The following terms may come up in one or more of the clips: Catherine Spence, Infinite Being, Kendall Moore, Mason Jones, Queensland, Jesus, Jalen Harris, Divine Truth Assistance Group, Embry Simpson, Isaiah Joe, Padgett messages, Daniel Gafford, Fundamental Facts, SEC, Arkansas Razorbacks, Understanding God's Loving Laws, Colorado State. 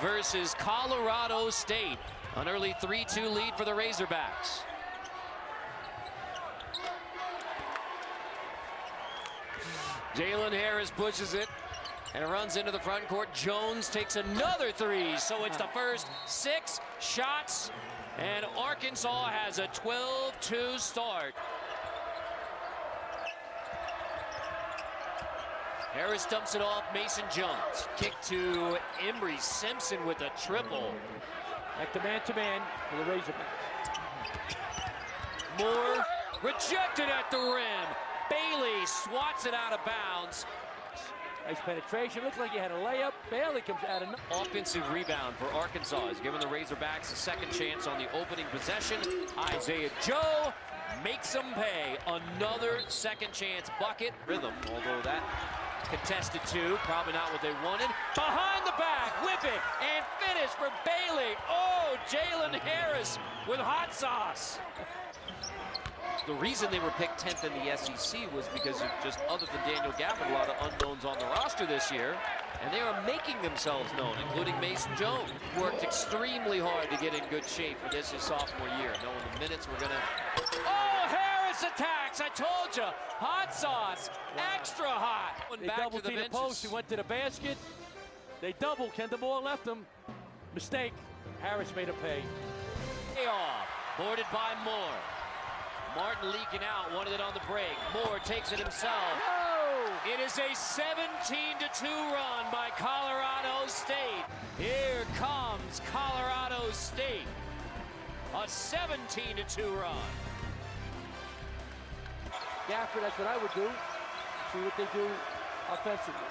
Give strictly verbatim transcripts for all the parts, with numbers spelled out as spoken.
versus Colorado State. An early three two lead for the Razorbacks. Jalen Harris pushes it and it runs into the front court. Jones takes another three, so it's the first six shots, and Arkansas has a twelve two start. Harris dumps it off, Mason Jones. Kick to Embry Simpson with a triple. Back to man-to-man for the Razorbacks. Moore rejected at the rim. Bailey swats it out of bounds. Nice penetration, looked like he had a layup. Bailey comes out of offensive rebound for Arkansas. He's given the Razorbacks a second chance on the opening possession. Isaiah Joe makes them pay. Another second chance bucket. Rhythm, although that contested two, probably not what they wanted. Behind the back, whip it, and finish for Bailey. Oh, Jalen Harris with hot sauce. The reason they were picked tenth in the S E C was because of just, other than Daniel Gafford, a lot of unknowns on the roster this year, and they are making themselves known, including Mason Jones. Worked extremely hard to get in good shape for this his sophomore year, knowing the minutes were gonna... Oh, Harris attacks, I told you, hot sauce, wow. Extra hot. They double teamed the post, he went to the basket, they double, Kendall Moore left him. Mistake, Harris made a pay. Payoff, boarded by Moore. Martin leaking out, wanted it on the break. Moore takes it himself. No! It is a seventeen to two run by Colorado State. Here comes Colorado State. A seventeen to two run. Gafford, that's what I would do. See what they do offensively.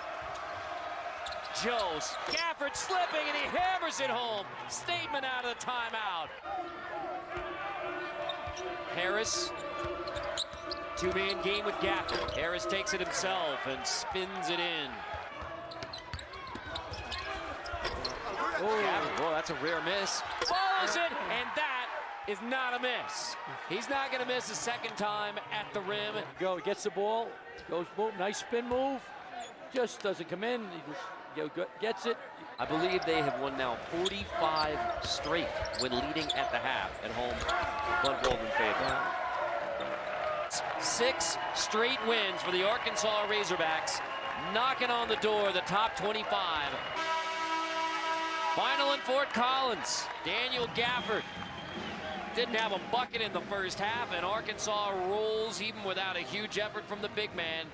Joe, Gafford slipping, and he hammers it home. Statement out of the timeout. Harris, two-man game with Gafford. Harris takes it himself and spins it in. Oh, well, that's a rare miss. Follows it, and that is not a miss. He's not going to miss a second time at the rim. Go, gets the ball, goes move, nice spin move. Just doesn't come in, he just you know, gets it. I believe they have won now forty-five straight when leading at the half at home. Bud Bolden favor. Six straight wins for the Arkansas Razorbacks, knocking on the door of the top twenty-five. Final in Fort Collins. Daniel Gafford didn't have a bucket in the first half, and Arkansas rolls even without a huge effort from the big man.